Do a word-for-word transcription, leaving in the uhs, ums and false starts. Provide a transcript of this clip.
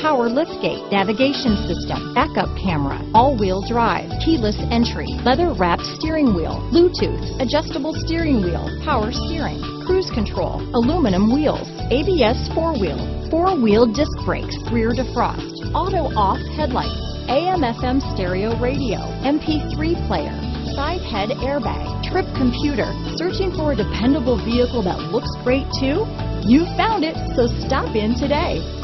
power liftgate, navigation system, backup camera, all-wheel drive, keyless entry, leather-wrapped steering wheel, Bluetooth, adjustable steering wheel, power steering, cruise control, aluminum wheels, A B S four-wheel, four-wheel disc brakes, rear defrost, auto-off headlights, A M F M stereo radio, M P three player, side head airbag, trip computer. Searching for a dependable vehicle that looks great too? You found it, so stop in today.